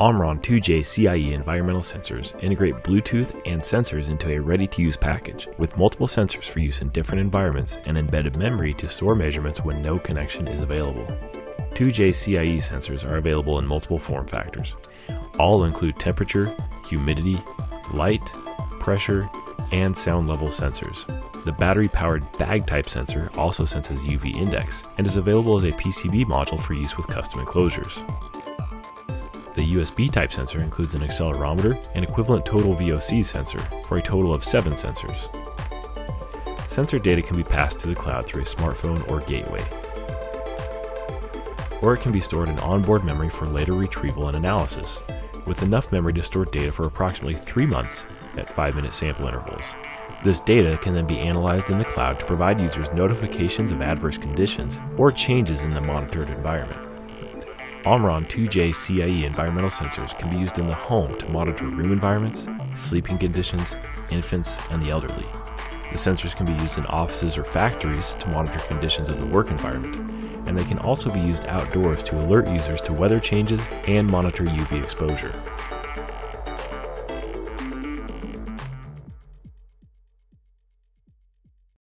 Omron 2JCIE environmental sensors integrate Bluetooth and sensors into a ready-to-use package, with multiple sensors for use in different environments and embedded memory to store measurements when no connection is available. 2JCIE sensors are available in multiple form factors. All include temperature, humidity, light, pressure, and sound level sensors. The battery-powered bag-type sensor also senses UV index and is available as a PCB module for use with custom enclosures. The USB type sensor includes an accelerometer and equivalent total VOCs sensor for a total of 7 sensors. Sensor data can be passed to the cloud through a smartphone or gateway, or it can be stored in onboard memory for later retrieval and analysis, with enough memory to store data for approximately 3 months at 5-minute sample intervals. This data can then be analyzed in the cloud to provide users notifications of adverse conditions or changes in the monitored environment. Omron 2JCIE environmental sensors can be used in the home to monitor room environments, sleeping conditions, infants, and the elderly. The sensors can be used in offices or factories to monitor conditions of the work environment, and they can also be used outdoors to alert users to weather changes and monitor UV exposure.